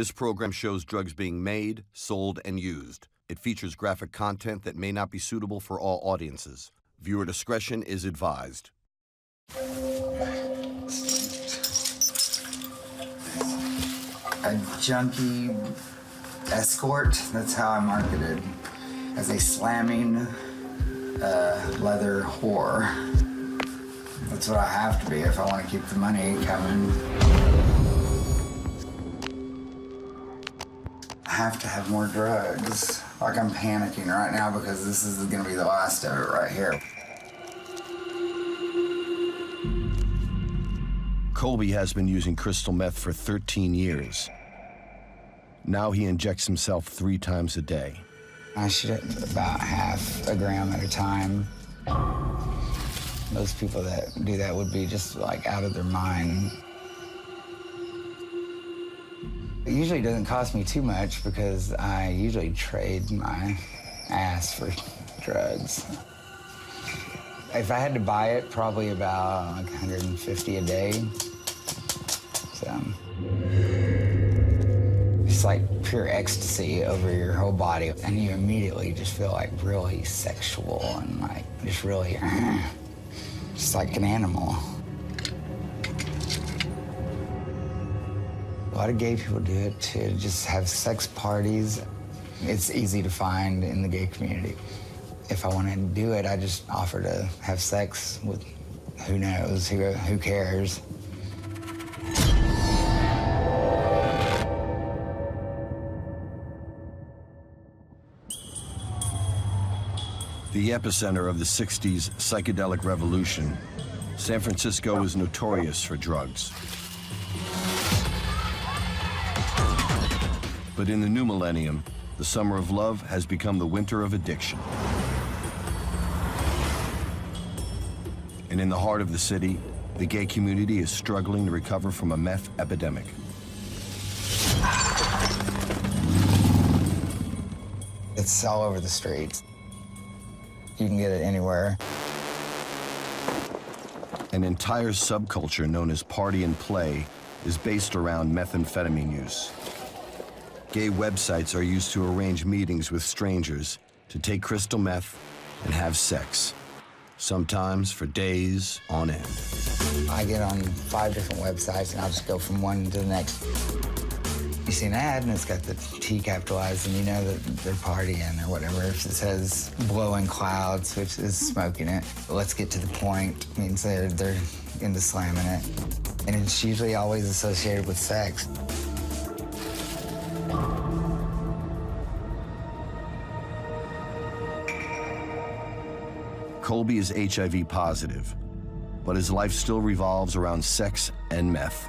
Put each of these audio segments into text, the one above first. This program shows drugs being made, sold, and used. It features graphic content that may not be suitable for all audiences. Viewer discretion is advised. A junkie escort, that's how I marketed, as a slamming leather whore. That's what I have to be if I want to keep the money coming. I have to have more drugs. Like, I'm panicking right now because this is going to be the last of it right here. Colby has been using crystal meth for 13 years. Now he injects himself 3 times a day. I shoot it about half a gram at a time. Most people that do that would be just like out of their mind. It usually doesn't cost me too much because I usually trade my ass for drugs. If I had to buy it, probably about like $150 a day. So it's like pure ecstasy over your whole body, and you immediately just feel like really sexual and like just really just like an animal. A lot of gay people do it to just have sex parties. It's easy to find in the gay community. If I wanted to do it, I just offer to have sex with who knows, who cares. The epicenter of the 60s psychedelic revolution, San Francisco was notorious for drugs. But in the new millennium, the summer of love has become the winter of addiction. And in the heart of the city, the gay community is struggling to recover from a meth epidemic. It's all over the streets. You can get it anywhere. An entire subculture known as party and play is based around methamphetamine use. Gay websites are used to arrange meetings with strangers to take crystal meth and have sex. Sometimes for days on end. I get on 5 different websites and I'll just go from one to the next. You see an ad and it's got the T capitalized and you know that they're partying or whatever. If it says blowing clouds, which is smoking it, let's get to the point, it means they're into slamming it. And it's usually always associated with sex. Colby is HIV positive, but his life still revolves around sex and meth.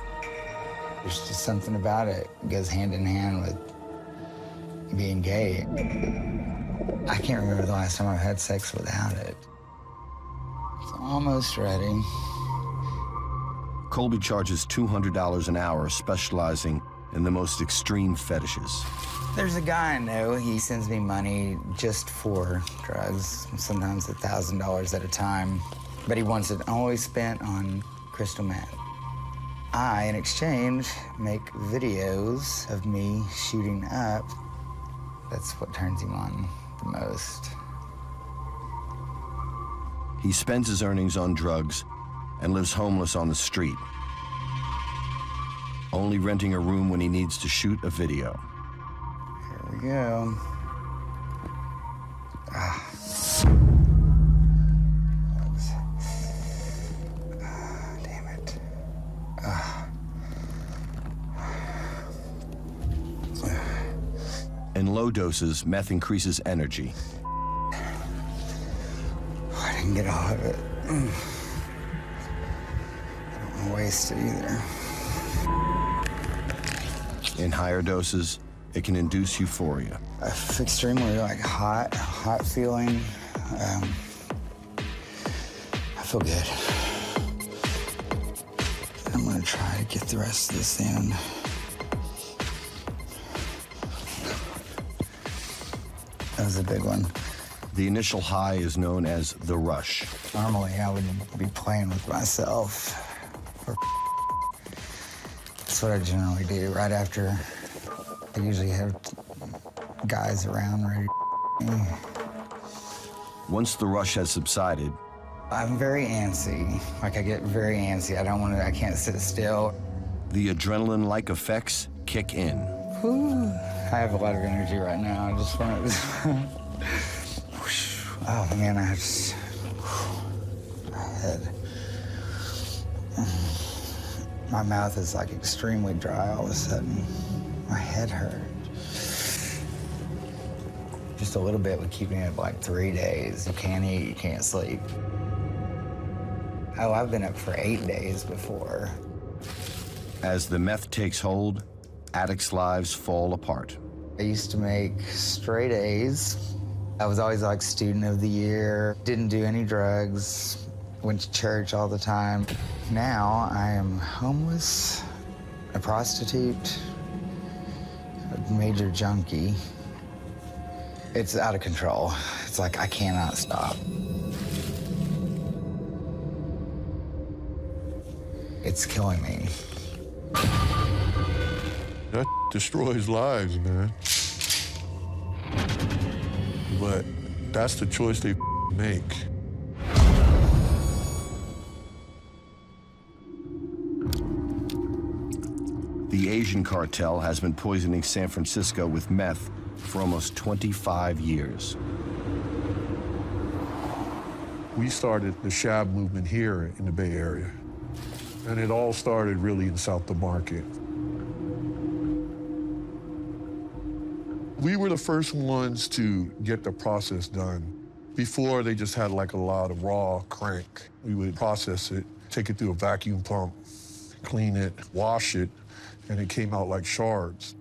There's just something about it. It goes hand in hand with being gay. I can't remember the last time I've had sex without it. It's almost ready. Colby charges $200 an hour, specializing in the most extreme fetishes. There's a guy I know, he sends me money just for drugs, sometimes $1,000 at a time, but he wants it only spent on crystal meth. I, in exchange, make videos of me shooting up. That's what turns him on the most. He spends his earnings on drugs and lives homeless on the street, only renting a room when he needs to shoot a video. There we go. Damn it. In low doses, meth increases energy. Oh, I didn't get all of it. I don't want to waste it either. In higher doses, it can induce euphoria. It's extremely like hot feeling. I feel good. I'm gonna try to get the rest of this in. That was a big one. The initial high is known as the rush. Normally, I would be playing with myself. That's what I generally do right after I usually have guys around ready to me. Once the rush has subsided, I'm very antsy. Like, I get very antsy. I can't sit still. The adrenaline-like effects kick in. Ooh, I have a lot of energy right now. I just want to... Oh, man, I just... My head... My mouth is, like, extremely dry all of a sudden. My head hurt. Just a little bit would keep me up, like, 3 days. You can't eat, you can't sleep. Oh, I've been up for 8 days before. As the meth takes hold, addicts' lives fall apart. I used to make straight A's. I was always like student of the year, didn't do any drugs, went to church all the time. Now I am homeless, a prostitute, a major junkie. It's out of control. It's like I cannot stop. It's killing me. That destroys lives, man. But that's the choice they make. The Asian cartel has been poisoning San Francisco with meth for almost 25 years. We started the Shab movement here in the Bay Area. And it all started really in South of Market. We were the first ones to get the process done. Before, they just had like a lot of raw crank. We would process it, take it through a vacuum pump, clean it, wash it, and it came out like shards.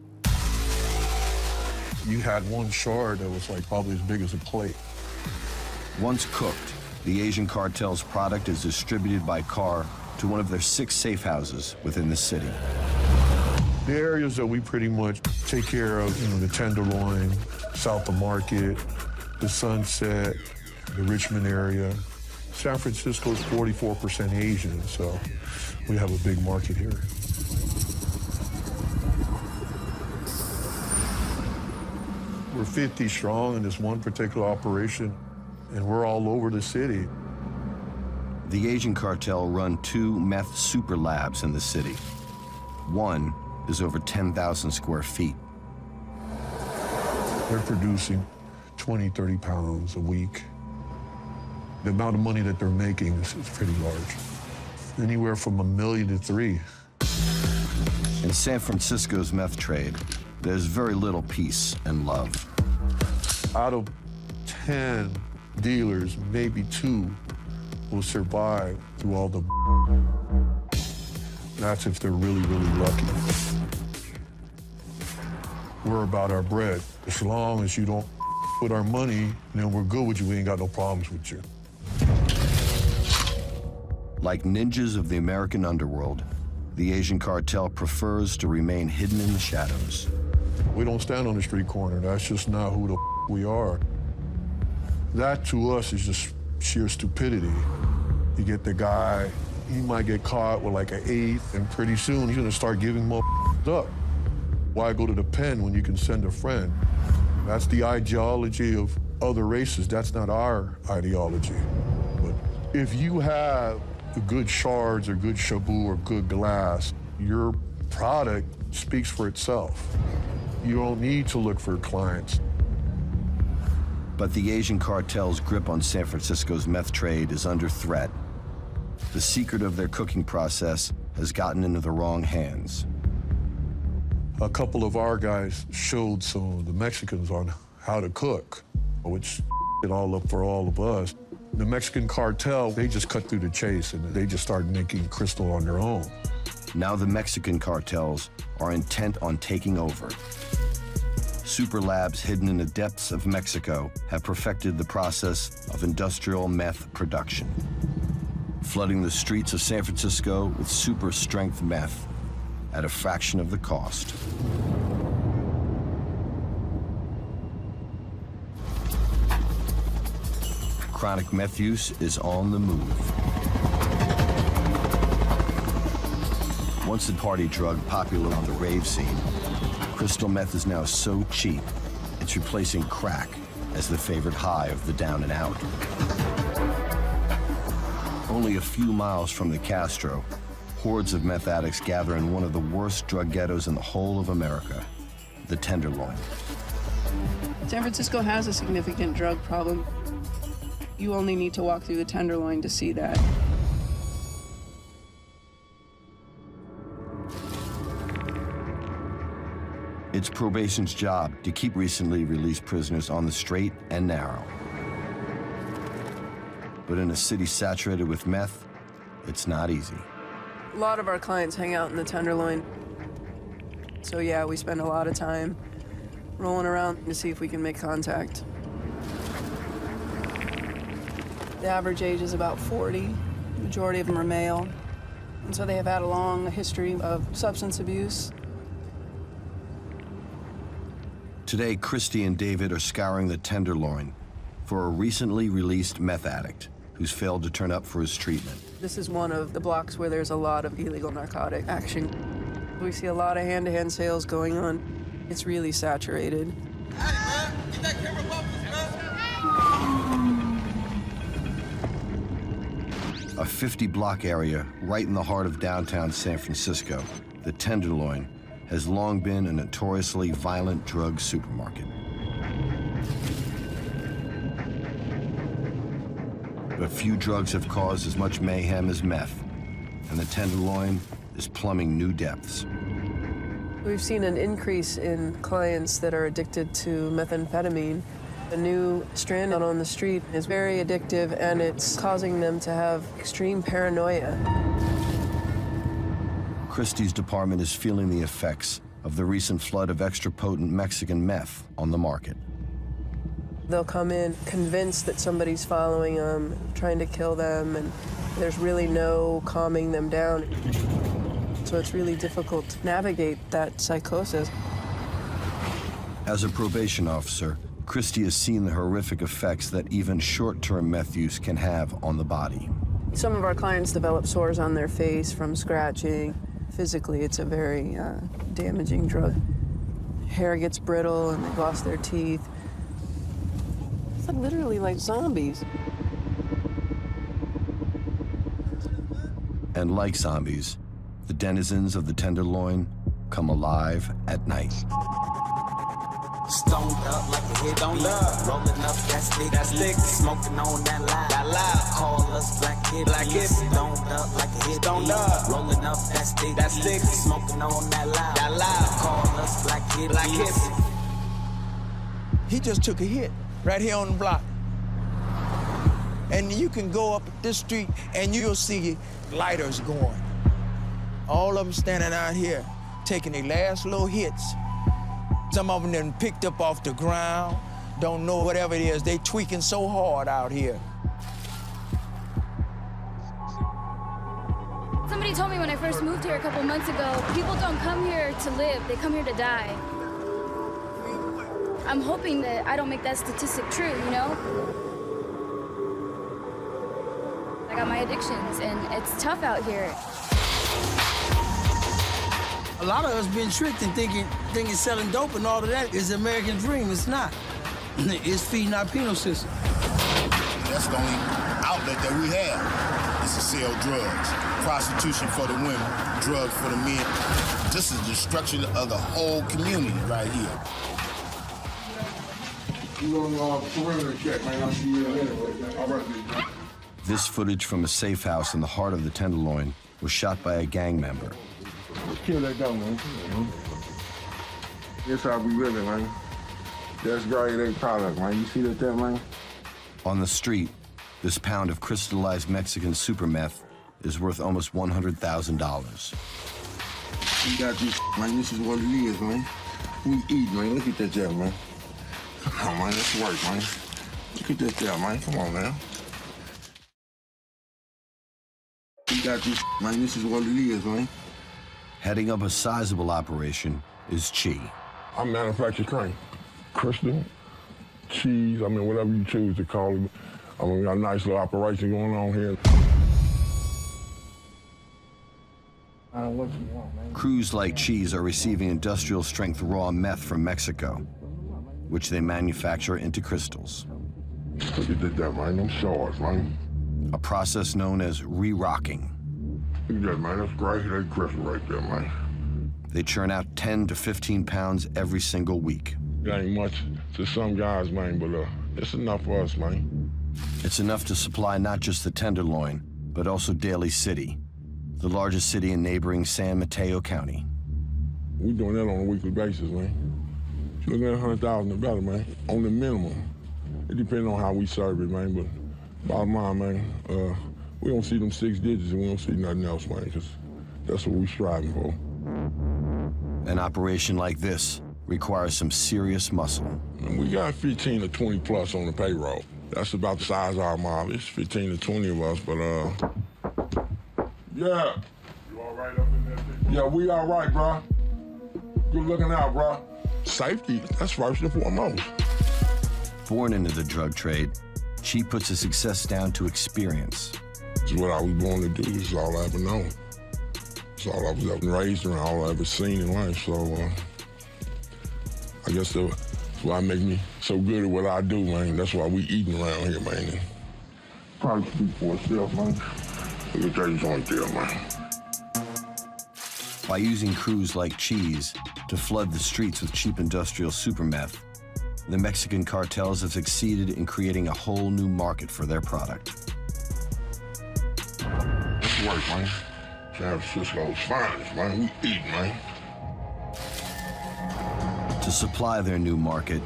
You had one shard that was like probably as big as a plate. Once cooked, the Asian cartel's product is distributed by car to one of their 6 safe houses within the city. The areas that we pretty much take care of, you know, the Tenderloin, South of Market, the Sunset, the Richmond area. San Francisco's 44% Asian, so we have a big market here. We're 50 strong in this one particular operation, and we're all over the city. The Asian cartel run 2 meth super labs in the city. One is over 10,000 square feet. They're producing 20, 30 pounds a week. The amount of money that they're making is pretty large. Anywhere from $1 million to $3 million. In San Francisco's meth trade, there's very little peace and love. Out of 10 dealers, maybe 2 will survive through all the. That's if they're really, really lucky. We're about our bread. As long as you don't put our money, then we're good with you. We ain't got no problems with you. Like ninjas of the American underworld, the Asian cartel prefers to remain hidden in the shadows. We don't stand on the street corner. That's just not who the we are. That to us is just sheer stupidity. You get the guy, he might get caught with like an eighth, and pretty soon he's gonna start giving more up. Why go to the pen when you can send a friend? That's the ideology of other races. That's not our ideology. But if you have good shards or good shabu or good glass, your product speaks for itself. You don't need to look for clients. But the Asian cartel's grip on San Francisco's meth trade is under threat. The secret of their cooking process has gotten into the wrong hands. A couple of our guys showed some of the Mexicans on how to cook, which it all up for all of us. The Mexican cartel, they just cut through the chase and they just started making crystal on their own. Now the Mexican cartels are intent on taking over. Super labs hidden in the depths of Mexico have perfected the process of industrial meth production, flooding the streets of San Francisco with super strength meth at a fraction of the cost. Chronic meth use is on the move. Once the party drug popular on the rave scene, Crystal meth is now so cheap, it's replacing crack as the favorite high of the down and out. Only a few miles from the Castro, hordes of meth addicts gather in one of the worst drug ghettos in the whole of America, the Tenderloin. San Francisco has a significant drug problem. You only need to walk through the Tenderloin to see that. It's probation's job to keep recently released prisoners on the straight and narrow. But in a city saturated with meth, it's not easy. A lot of our clients hang out in the Tenderloin. So yeah, we spend a lot of time rolling around to see if we can make contact. The average age is about 40. The majority of them are male. And so they have had a long history of substance abuse. Today, Christy and David are scouring the Tenderloin for a recently released meth addict who's failed to turn up for his treatment. This is one of the blocks where there's a lot of illegal narcotic action. We see a lot of hand-to-hand sales going on. It's really saturated. Hey, man, get that camera bumpers, man. A 50-block area right in the heart of downtown San Francisco, the Tenderloin has long been a notoriously violent drug supermarket. But few drugs have caused as much mayhem as meth, and the Tenderloin is plumbing new depths. We've seen an increase in clients that are addicted to methamphetamine. The new strand out on the street is very addictive, and it's causing them to have extreme paranoia. Christie's department is feeling the effects of the recent flood of extra potent Mexican meth on the market. They'll come in convinced that somebody's following them, trying to kill them, and there's really no calming them down. So it's really difficult to navigate that psychosis. As a probation officer, Christy has seen the horrific effects that even short-term meth use can have on the body. Some of our clients develop sores on their face from scratching. Physically, it's a very damaging drug. Hair gets brittle and they've lost their teeth. It's like literally like zombies. And like zombies, the denizens of the Tenderloin come alive at night. Stoned up like a hit don't love. Rolling up that stick, smoking on that line. That lie. Call us black hip, black hip. Stoned up like a hit don't love. Rolling up that stick, smoking on that line. That lie. Call us black hip, black hip. He just took a hit right here on the block, and you can go up this street and you'll see lighters going. All of them standing out here, taking their last little hits. Some of them done picked up off the ground, don't know whatever it is. They tweaking so hard out here. Somebody told me when I first moved here a couple months ago, people don't come here to live, they come here to die. I'm hoping that I don't make that statistic true, you know? I got my addictions and it's tough out here. A lot of us been tricked and thinking selling dope and all of that is the American dream. It's not. It's feeding our penal system. That's the only outlet that we have is to sell drugs. Prostitution for the women, drugs for the men. This is destruction of the whole community right here. This footage from a safe house in the heart of the Tenderloin was shot by a gang member. Kill that dog, man. That's how we living, man. That's Garden product, man. You see that, man? On the street, this pound of crystallized Mexican super meth is worth almost $100,000. You got this, man. This is what it is, man. We eat, man. Look at that job, man. Come on, man. That's work, man. Look at that job, man. Come on, man. You got this, man. This is what it is, man. Heading up a sizable operation is Chi. I manufacture crack, crystal, cheese, I mean, whatever you choose to call it. I mean, we got a nice little operation going on here. Crews like Cheese are receiving industrial-strength raw meth from Mexico, which they manufacture into crystals. You did that, man. Them shards, man. A process known as re-rocking. You did, man. That's great. That crystal right there, man. They churn out 10 to 15 pounds every single week. It ain't much to some guys, man, but it's enough for us, man. It's enough to supply not just the Tenderloin, but also Daly City, the largest city in neighboring San Mateo County. We're doing that on a weekly basis, man. You're looking at 100,000 or better, man, on the minimum. It depends on how we serve it, man, but bottom line, man, we don't see them 6 digits and we don't see nothing else, man, because that's what we're striving for. An operation like this requires some serious muscle. And we got 15 to 20 plus on the payroll. That's about the size of our mob. It's 15 to 20 of us, but yeah. You all right up in there, people? Yeah, we all right, bro. Good looking out, bro. Safety, that's first and foremost. Born into the drug trade, Chi puts his success down to experience. It's what I was born to do. It's all I ever known. It's all I was ever raised around, all I ever seen in life. So I guess that's why it makes me so good at what I do, man. That's why we eating around here, man. And probably speak for itself, man. Let me tell you something there, man. By using crews like Cheese to flood the streets with cheap industrial super meth, the Mexican cartels have succeeded in creating a whole new market for their product. That's work, man. San Francisco's finest, man. We eat, man. To supply their new market,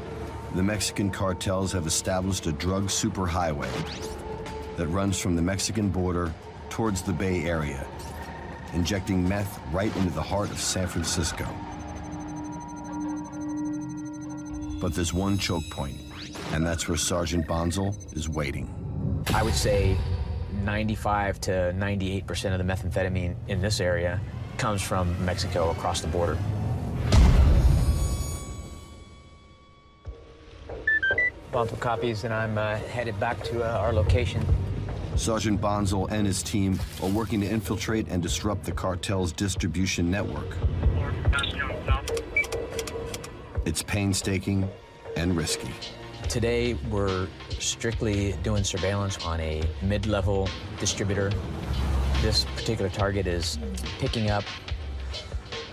the Mexican cartels have established a drug superhighway that runs from the Mexican border towards the Bay Area, injecting meth right into the heart of San Francisco. But there's one choke point, and that's where Sergeant Bonzel is waiting. I would say 95 to 98% of the methamphetamine in this area comes from Mexico across the border. Bonzel copies, and I'm headed back to our location. Sergeant Bonzel and his team are working to infiltrate and disrupt the cartel's distribution network. It's painstaking and risky. Today, we're strictly doing surveillance on a mid-level distributor. This particular target is picking up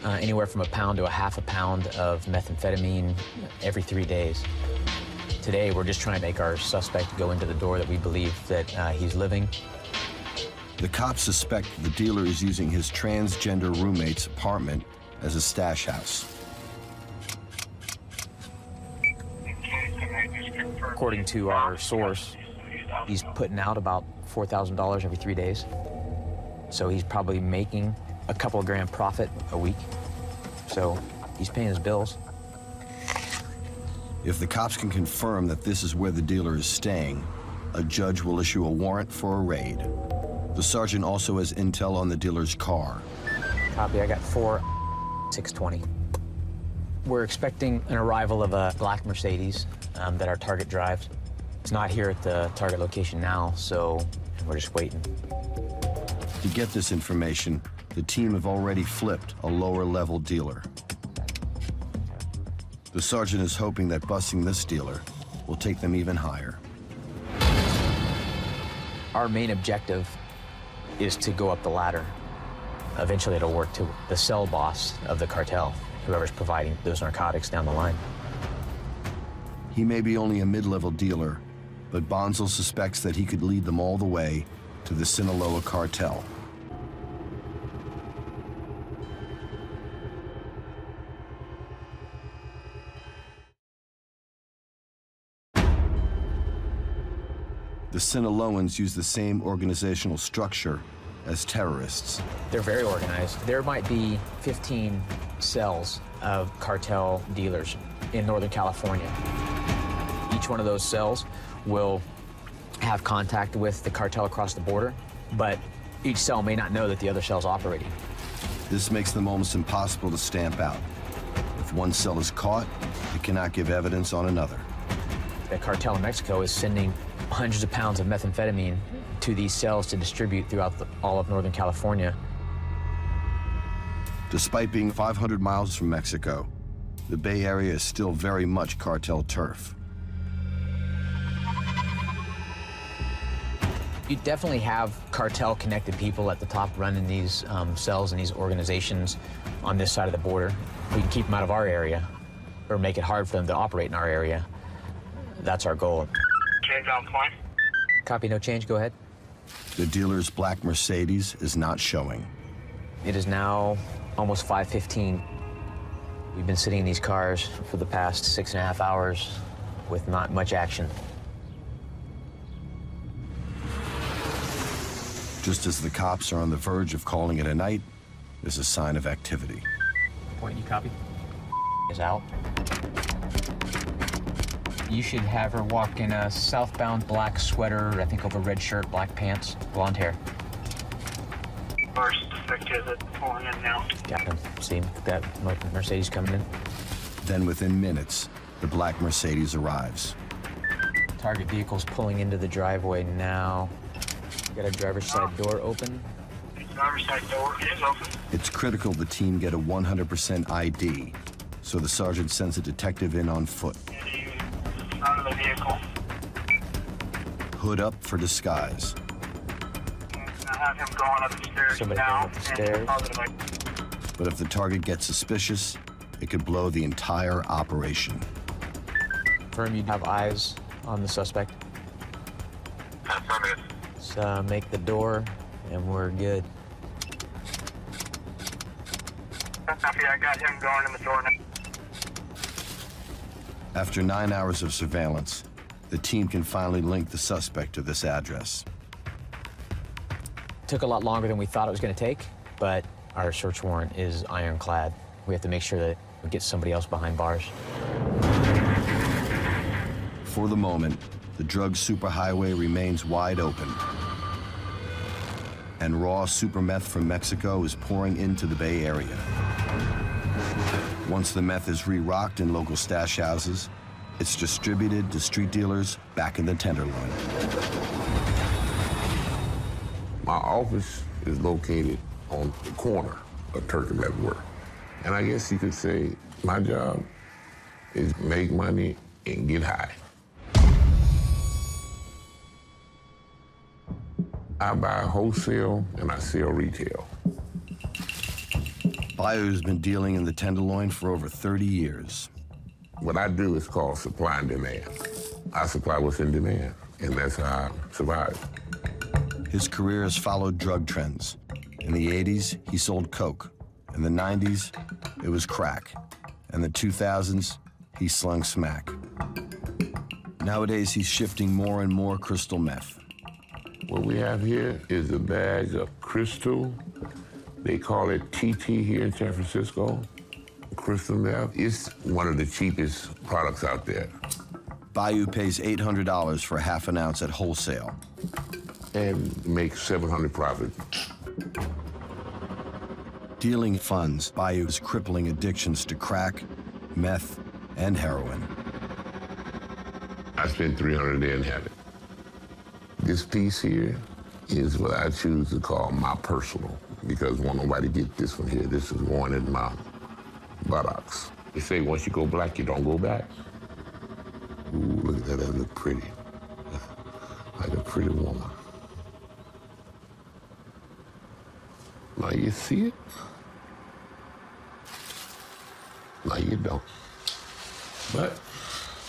anywhere from a pound to a half a pound of methamphetamine every 3 days. Today, we're just trying to make our suspect go into the door that we believe that he's living. The cops suspect the dealer is using his transgender roommate's apartment as a stash house. According to our source, he's putting out about $4,000 every 3 days. So he's probably making a couple of grand profit a week. So he's paying his bills. If the cops can confirm that this is where the dealer is staying, a judge will issue a warrant for a raid. The sergeant also has intel on the dealer's car. Copy, I got 4 620. We're expecting an arrival of a black Mercedes that our target drives. It's not here at the target location now, so we're just waiting. To get this information, the team have already flipped a lower-level dealer. The sergeant is hoping that busting this dealer will take them even higher. Our main objective is to go up the ladder. Eventually, it'll work to the cell boss of the cartel, whoever's providing those narcotics down the line. He may be only a mid-level dealer, but Bonzel suspects that he could lead them all the way to the Sinaloa cartel. The Sinaloans use the same organizational structure as terrorists. They're very organized. There might be 15 cells of cartel dealers in Northern California. Each one of those cells will have contact with the cartel across the border, but each cell may not know that the other cell's operating. This makes them almost impossible to stamp out. If one cell is caught, it cannot give evidence on another. The cartel in Mexico is sending hundreds of pounds of methamphetamine to these cells to distribute throughout all of Northern California. Despite being 500 miles from Mexico, the Bay Area is still very much cartel turf. You definitely have cartel-connected people at the top running these cells and these organizations on this side of the border. We can keep them out of our area or make it hard for them to operate in our area. That's our goal. Change on point. Copy, no change, go ahead. The dealer's black Mercedes is not showing. It is now almost 5:15. We've been sitting in these cars for the past 6.5 hours with not much action. Just as the cops are on the verge of calling it a night, there's a sign of activity. Point, you copy? Is out. You should have her walk in a southbound black sweater, I think over red shirt, black pants, blonde hair. First detective is pulling in now. Got him. See him? That Mercedes coming in. Then within minutes, the black Mercedes arrives. Target vehicle's pulling into the driveway now. Got a driver's side door open. The driver's side door is open. It's critical the team get a 100% ID, so the sergeant sends a detective in on foot. Out of the vehicle. Hood up for disguise. I have him going up the stairs. Somebody now. Up the stairs. But if the target gets suspicious, it could blow the entire operation. Confirm you have eyes on the suspect. Make the door, and we're good. Copy, I got him going in the door now. After 9 hours of surveillance, the team can finally link the suspect to this address. Took a lot longer than we thought it was going to take, but our search warrant is ironclad. We have to make sure that we get somebody else behind bars. For the moment, the drug superhighway remains wide open. And raw super meth from Mexico is pouring into the Bay Area. Once the meth is re-rocked in local stash houses, it's distributed to street dealers back in the Tenderloin. My office is located on the corner of Turk and Medford. And I guess you could say my job is make money and get high. I buy wholesale and I sell retail. Bayou's been dealing in the Tenderloin for over 30 years. What I do is called supply and demand. I supply what's in demand, and that's how I survive. His career has followed drug trends. In the 80s, he sold coke. In the 90s, it was crack. In the 2000s, he slung smack. Nowadays, he's shifting more and more crystal meth. What we have here is a bag of crystal. They call it TT here in San Francisco. Crystal meth. It's one of the cheapest products out there. Bayou pays $800 for half an ounce at wholesale. And makes $700 profit. Dealing funds, Bayou is crippling addictions to crack, meth, and heroin. I spent $300 a day and had it. This piece here is what I choose to call my personal, because I want nobody to get this one here. This is one in my buttocks. They say once you go black, you don't go back. Ooh, look at that, that look pretty. Like a pretty woman. Now you see it? Now you don't. But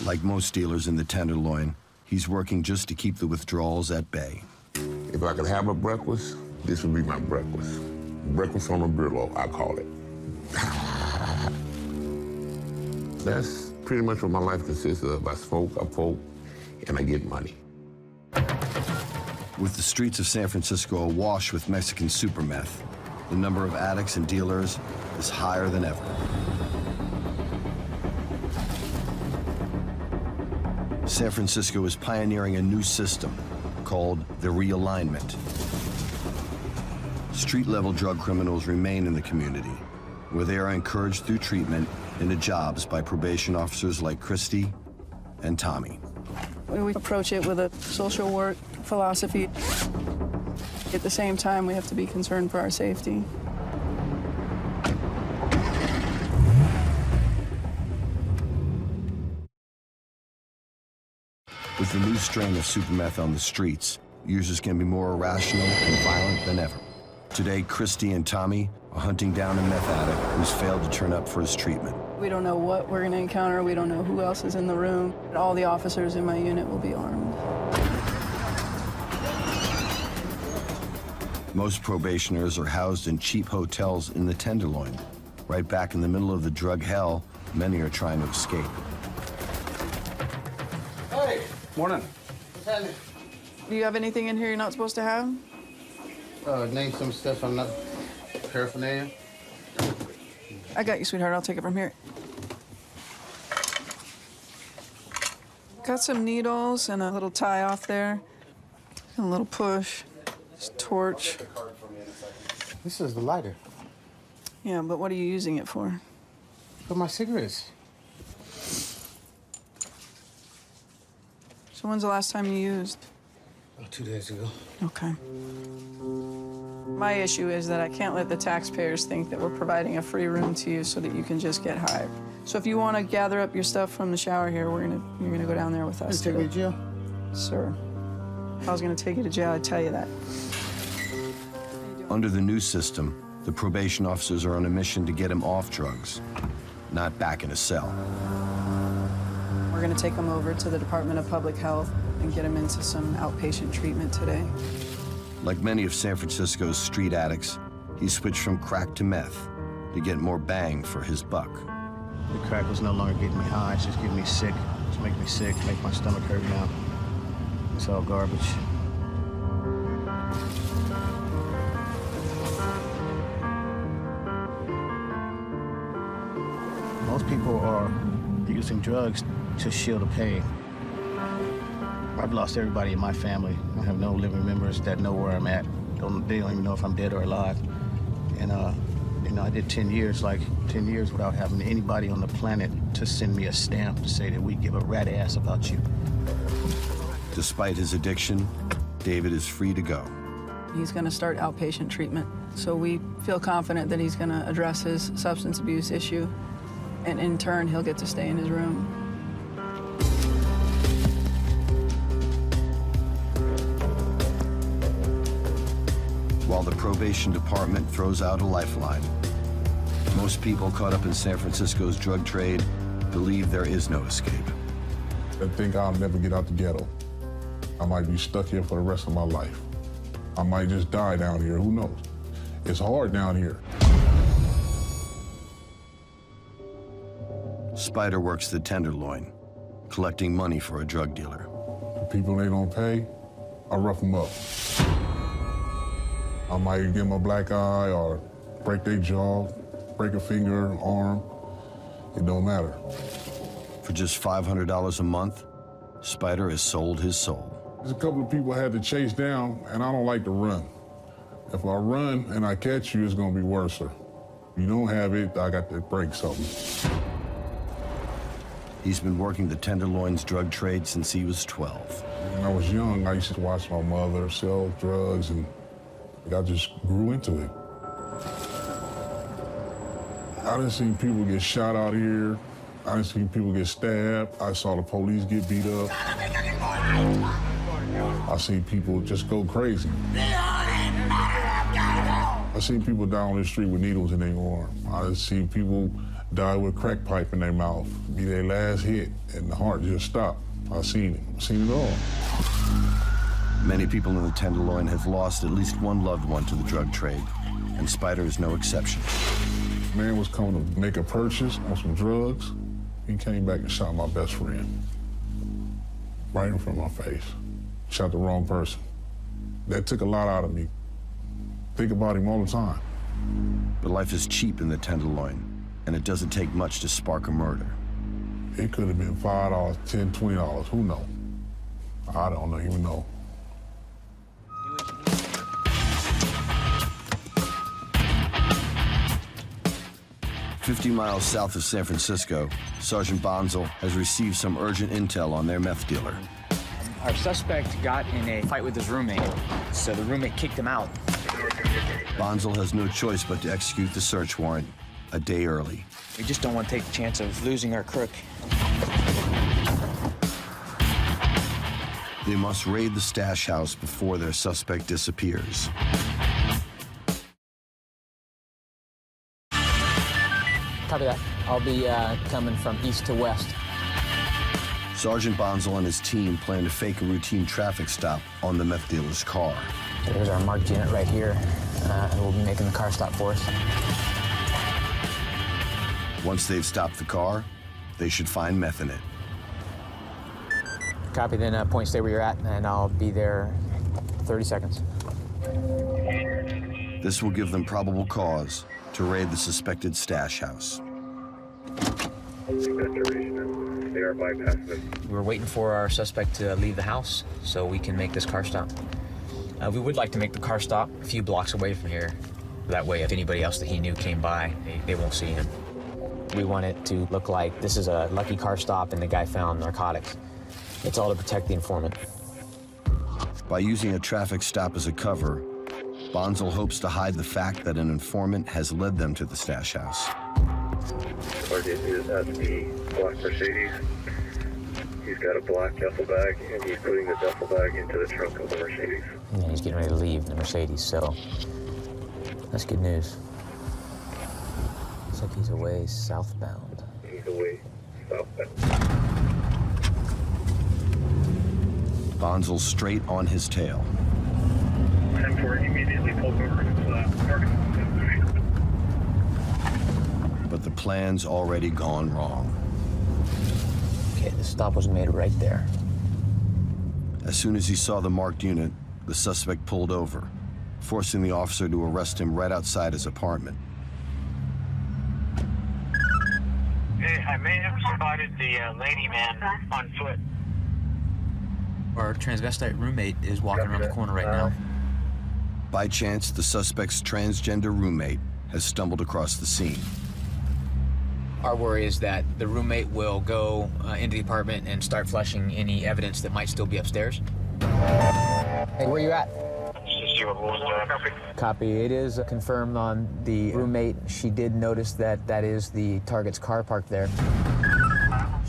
like most dealers in the Tenderloin, he's working just to keep the withdrawals at bay. If I could have a breakfast, this would be my breakfast. Breakfast on a burrito, I call it. That's pretty much what my life consists of. I smoke, I poke, and I get money. With the streets of San Francisco awash with Mexican super meth, the number of addicts and dealers is higher than ever. San Francisco is pioneering a new system called the realignment. Street-level drug criminals remain in the community, where they are encouraged through treatment into jobs by probation officers like Christy and Tommy. We approach it with a social work philosophy. At the same time, we have to be concerned for our safety. With the new strain of super meth on the streets, users can be more irrational and violent than ever. Today, Christy and Tommy are hunting down a meth addict who's failed to turn up for his treatment. We don't know what we're gonna encounter. We don't know who else is in the room. All the officers in my unit will be armed. Most probationers are housed in cheap hotels in the Tenderloin. Right back in the middle of the drug hell, many are trying to escape. Hey. Morning. What's happening? Do you have anything in here you're not supposed to have? Name some stuff I'm not paraphernalia. I got you, sweetheart. I'll take it from here. Got some needles and a little tie off there. And a little push. Torch. This is the lighter. Yeah, but what are you using it for? For my cigarettes. So when's the last time you used? Oh, 2 days ago. Okay. My issue is that I can't let the taxpayers think that we're providing a free room to you so that you can just get high. So if you want to gather up your stuff from the shower here, you're gonna go down there with us. You take me to jail? Sir. If I was going to take you to jail, I'd tell you that. Under the new system, the probation officers are on a mission to get him off drugs, not back in a cell. We're going to take him over to the Department of Public Health and get him into some outpatient treatment today. Like many of San Francisco's street addicts, he switched from crack to meth to get more bang for his buck. The crack was no longer getting me high, it's just getting me sick. It's making me sick, make my stomach hurt now. It's all garbage. Most people are using drugs to shield the pain. I've lost everybody in my family. I have no living members that know where I'm at. They don't even know if I'm dead or alive. And I did 10 years without having anybody on the planet to send me a stamp to say that we give a rat ass about you. Despite his addiction, David is free to go. He's going to start outpatient treatment, so we feel confident that he's going to address his substance abuse issue, and in turn, he'll get to stay in his room. While the probation department throws out a lifeline, most people caught up in San Francisco's drug trade believe there is no escape. They think I'll never get out the ghetto. I might be stuck here for the rest of my life. I might just die down here, who knows? It's hard down here. Spider works the Tenderloin, collecting money for a drug dealer. The people they don't pay, I rough them up. I might give them a black eye or break their jaw, break a finger, arm. It don't matter. For just $500 a month, Spider has sold his soul. There's a couple of people I had to chase down, and I don't like to run. If I run and I catch you, it's gonna be worse. If you don't have it, I got to break something. He's been working the Tenderloin's drug trade since he was 12. When I was young, I used to watch my mother sell drugs, and I just grew into it. I done seen people get shot out here. I seen people get stabbed. I saw the police get beat up. I seen people just go crazy. I seen people die on the street with needles in their arm. I seen people die with crack pipe in their mouth, be their last hit, and the heart just stopped. I seen it. I seen it all. Many people in the Tenderloin have lost at least one loved one to the drug trade, and Spider is no exception. The man was coming to make a purchase on some drugs. He came back and shot my best friend, right in front of my face. Shot the wrong person. That took a lot out of me. Think about him all the time. But life is cheap in the Tenderloin, and it doesn't take much to spark a murder. It could have been $5, $10, $20, who knows? I don't even know. $50 miles south of San Francisco, Sergeant Bonzel has received some urgent intel on their meth dealer. Our suspect got in a fight with his roommate, so the roommate kicked him out. Bonzel has no choice but to execute the search warrant a day early. We just don't want to take the chance of losing our crook. They must raid the stash house before their suspect disappears. Copy that. I'll be coming from east to west. Sergeant Bonzel and his team plan to fake a routine traffic stop on the meth dealer's car. There's our marked unit right here. We'll be making the car stop for us. Once they've stopped the car, they should find meth in it. Copy, then point stay where you're at, and I'll be there 30 seconds. This will give them probable cause to raid the suspected stash house. They are bypassing. We're waiting for our suspect to leave the house so we can make this car stop. We would like to make the car stop a few blocks away from here. That way, if anybody else that he knew came by, they won't see him. We want it to look like this is a lucky car stop and the guy found narcotics. It's all to protect the informant. By using a traffic stop as a cover, Bonzel hopes to hide the fact that an informant has led them to the stash house. Target is at the black Mercedes. He's got a black duffel bag, and he's putting the duffel bag into the trunk of the Mercedes. And he's getting ready to leave the Mercedes, so that's good news. Looks like he's away southbound. He's away southbound. Bonzel straight on his tail. 10-4 immediately pulled over to the target. But the plan's already gone wrong. Okay, the stop was made right there. As soon as he saw the marked unit, the suspect pulled over, forcing the officer to arrest him right outside his apartment. Hey, I may have spotted the lady man on foot. Our transvestite roommate is walking around the corner right now. By chance, the suspect's transgender roommate has stumbled across the scene. Our worry is that the roommate will go into the apartment and start flushing any evidence that might still be upstairs. Hey, where you at? Copy. It is confirmed on the roommate. She did notice that that is the target's car parked there.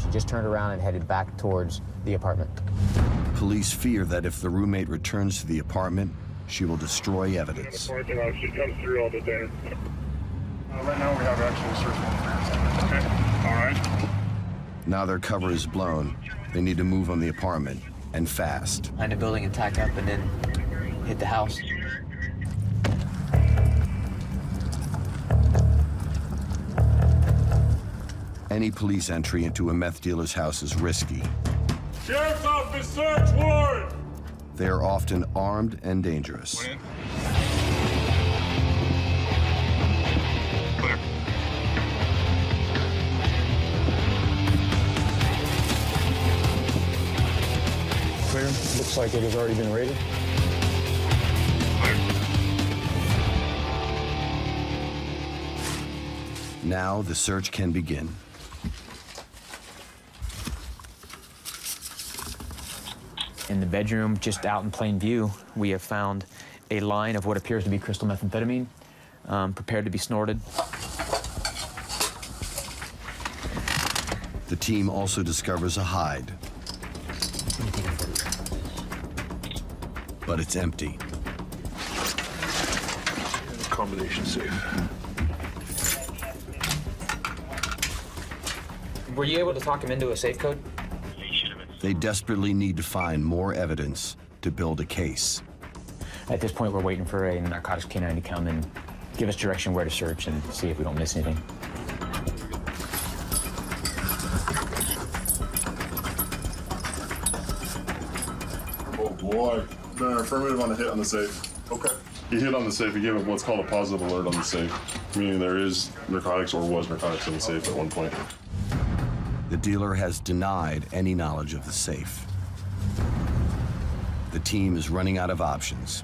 She just turned around and headed back towards the apartment. Police fear that if the roommate returns to the apartment, she will destroy evidence. Right now we have actual search warrant. Okay. All right. Now their cover is blown. They need to move on the apartment, and fast. Find a building and tack up, and then hit the house. Any police entry into a meth dealer's house is risky. Sheriff's Office search warrant! They are often armed and dangerous. Clear. Clear. Looks like it has already been raided. Clear. Now the search can begin. In the bedroom, just out in plain view, we have found a line of what appears to be crystal methamphetamine, prepared to be snorted. The team also discovers a hide. But it's empty. Combination safe. Were you able to talk him into a safe code? They desperately need to find more evidence to build a case. At this point, we're waiting for a narcotics canine to come and give us direction where to search and see if we don't miss anything. Oh boy, they're affirmative on a hit on the safe. Okay. He hit on the safe, he gave him what's called a positive alert on the safe, meaning there is narcotics or was narcotics in the safe at one point. The dealer has denied any knowledge of the safe. The team is running out of options.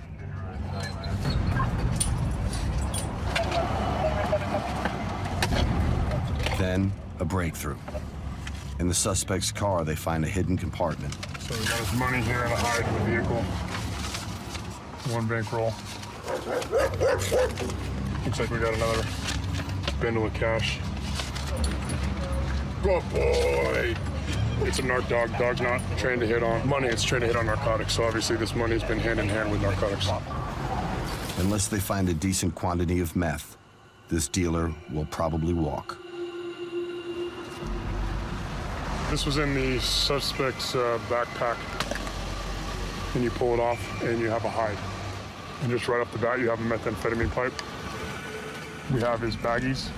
Then, a breakthrough. In the suspect's car, they find a hidden compartment. So we got his money here and a hide in the vehicle. One bankroll. Looks like we got another bundle of cash. Good boy! It's a narc dog. Dog not trained to hit on money. It's trained to hit on narcotics. So obviously this money has been hand in hand with narcotics. Unless they find a decent quantity of meth, this dealer will probably walk. This was in the suspect's backpack. And you pull it off and you have a hide. And just right off the bat, you have a methamphetamine pipe. We have his baggies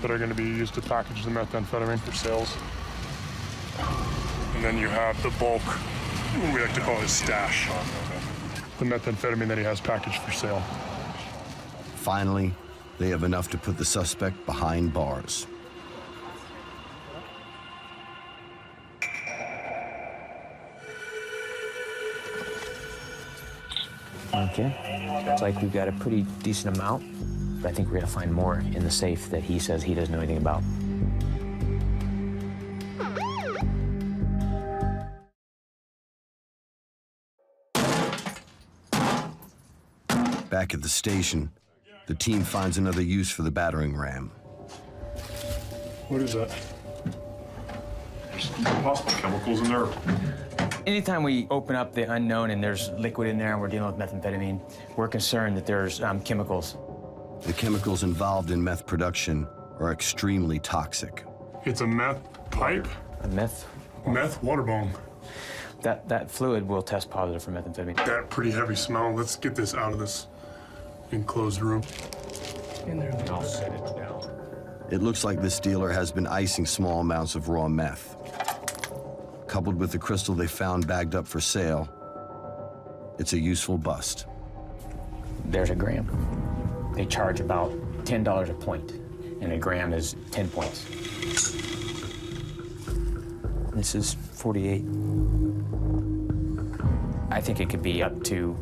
that are going to be used to package the methamphetamine for sales. And then you have the bulk, what we like to call his stash, the methamphetamine that he has packaged for sale. Finally, they have enough to put the suspect behind bars. Okay, it's like we've got a pretty decent amount, but I think we're gonna find more in the safe that he says he doesn't know anything about. Back at the station, the team finds another use for the battering ram. What is that? There's possible chemicals in there. Anytime we open up the unknown and there's liquid in there and we're dealing with methamphetamine, we're concerned that there's chemicals. The chemicals involved in meth production are extremely toxic. It's a meth pipe? A meth? Meth water bomb. That fluid will test positive for methamphetamine. That pretty heavy smell. Let's get this out of this enclosed room. In there, I'll set it down. It looks like this dealer has been icing small amounts of raw meth. Coupled with the crystal they found bagged up for sale, it's a useful bust. There's a gram. They charge about $10 a point, and a gram is 10 points. This is 48. I think it could be up to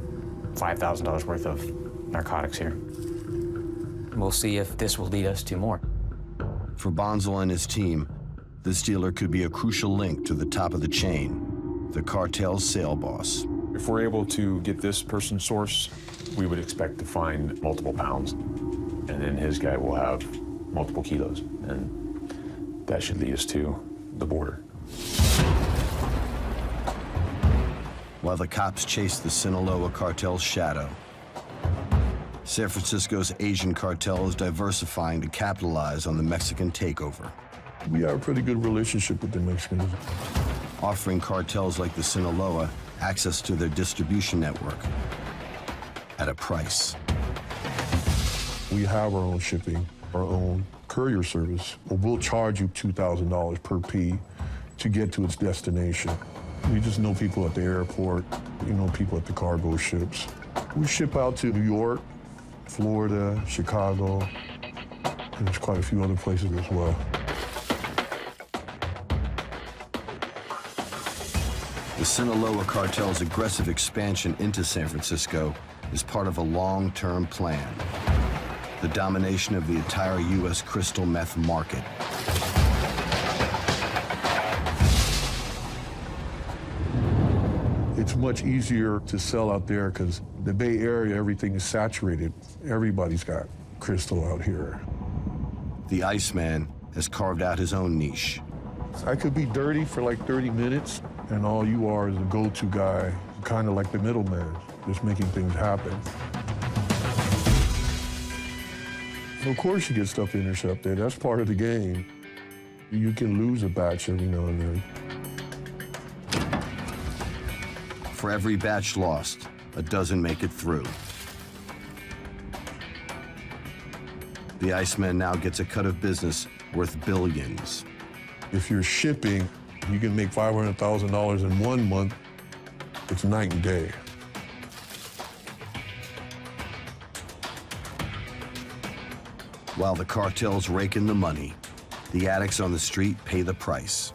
$5,000 worth of narcotics here. We'll see if this will lead us to more. For Bonzel and his team, this dealer could be a crucial link to the top of the chain, the cartel's sale boss. If we're able to get this person sourced, we would expect to find multiple pounds. And then his guy will have multiple kilos. And that should lead us to the border. While the cops chase the Sinaloa cartel's shadow, San Francisco's Asian cartel is diversifying to capitalize on the Mexican takeover. We have a pretty good relationship with the Mexicans. Offering cartels like the Sinaloa access to their distribution network at a price. We have our own shipping, our own courier service. We'll charge you $2,000 per P to get to its destination. We just know people at the airport, you know, people at the cargo ships. We ship out to New York, Florida, Chicago, and there's quite a few other places as well. The Sinaloa cartel's aggressive expansion into San Francisco is part of a long-term plan, the domination of the entire U.S. crystal meth market. It's much easier to sell out there because the Bay Area, everything is saturated. Everybody's got crystal out here. The Iceman has carved out his own niche. I could be dirty for like 30 minutes. And all you are is a go-to guy, kind of like the middleman, just making things happen. So of course you get stuff intercepted. That's part of the game. You can lose a batch every now and then. For every batch lost, a dozen make it through. The Iceman now gets a cut of business worth billions. If you're shipping, you can make $500,000 in 1 month. It's night and day. While the cartels rake in the money, the addicts on the street pay the price.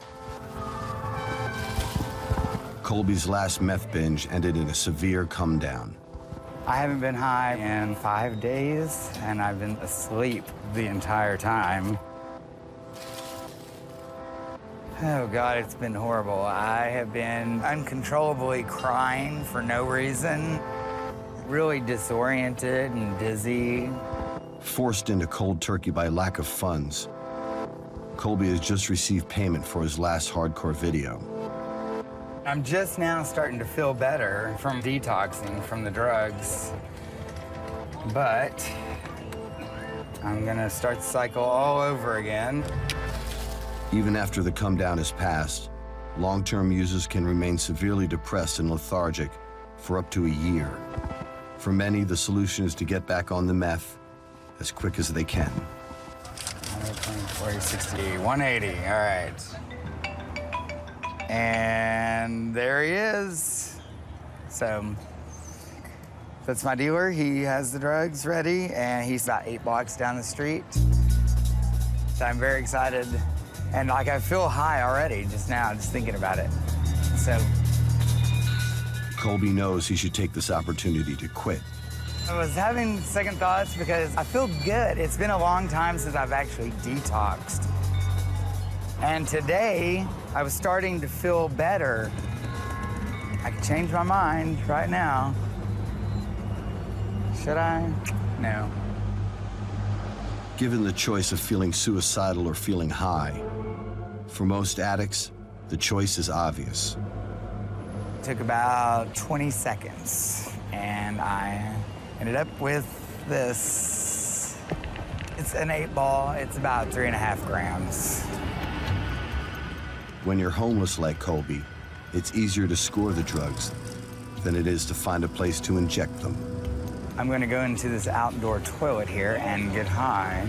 Colby's last meth binge ended in a severe come down. I haven't been high in 5 days, and I've been asleep the entire time. Oh, God, it's been horrible. I have been uncontrollably crying for no reason, really disoriented and dizzy. Forced into cold turkey by lack of funds, Colby has just received payment for his last hardcore video. I'm just now starting to feel better from detoxing from the drugs, but I'm gonna start the cycle all over again. Even after the come down has passed, long-term users can remain severely depressed and lethargic for up to a year. For many, the solution is to get back on the meth as quick as they can. 120, 40, 60, 180, all right. And there he is. So that's my dealer. He has the drugs ready, and he's about 8 blocks down the street. So I'm very excited. And like, I feel high already just now, just thinking about it, so. Colby knows he should take this opportunity to quit. I was having second thoughts because I feel good. It's been a long time since I've actually detoxed. And today, I was starting to feel better. I could change my mind right now. Should I? No. Given the choice of feeling suicidal or feeling high, for most addicts, the choice is obvious. It took about 20 seconds, and I ended up with this. It's an 8-ball. It's about 3.5 grams. When you're homeless like Colby, it's easier to score the drugs than it is to find a place to inject them. I'm going to go into this outdoor toilet here and get high.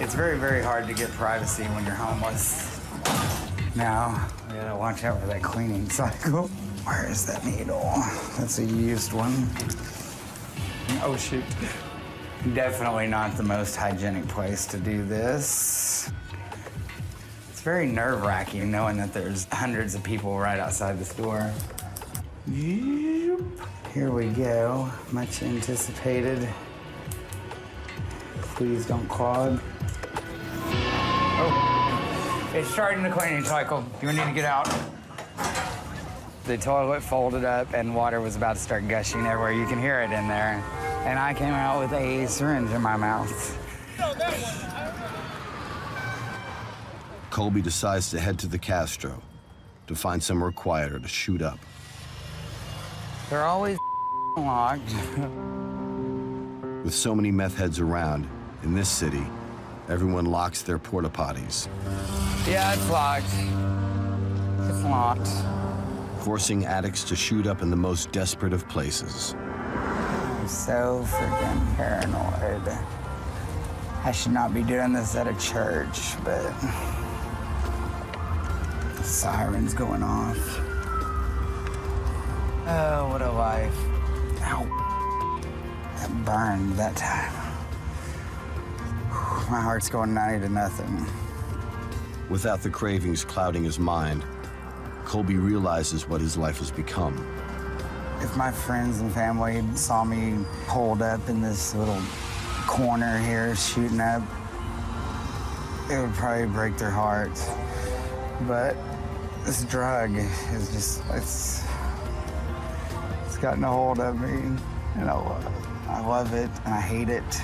It's very, very hard to get privacy when you're homeless. Now, we gotta watch out for that cleaning cycle. Where is that needle? That's a used one. Oh, shoot. Definitely not the most hygienic place to do this. It's very nerve-wracking knowing that there's hundreds of people right outside this door. Yep. Here we go. Much anticipated. Please don't clog. Oh, it's starting the cleaning cycle. You need to get out. The toilet folded up and water was about to start gushing everywhere. You can hear it in there. And I came out with a syringe in my mouth. No, that one. Colby decides to head to the Castro to find somewhere quieter to shoot up. They're always locked. With so many meth heads around, in this city, everyone locks their porta potties. Yeah, it's locked. It's locked. Forcing addicts to shoot up in the most desperate of places. I'm so freaking paranoid. I should not be doing this at a church, but sirens going off. Oh, what a life. Ow. That burned that time. My heart's going 90 to nothing. Without the cravings clouding his mind, Colby realizes what his life has become. If my friends and family saw me holed up in this little corner here shooting up, it would probably break their hearts. But this drug is just, it's gotten a hold of me, and I love it, and I hate it.